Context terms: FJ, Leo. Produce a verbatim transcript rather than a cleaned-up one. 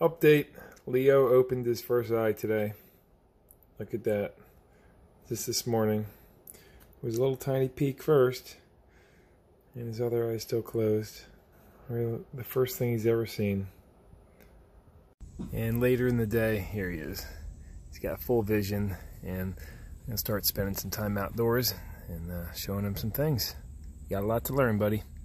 Update, Leo opened his first eye today. Look at that. Just this morning. It was a little tiny peek first, and his other eye is still closed. The first thing he's ever seen. And later in the day, here he is. He's got full vision, and I'm gonna start spending some time outdoors and uh, showing him some things. You got a lot to learn, buddy.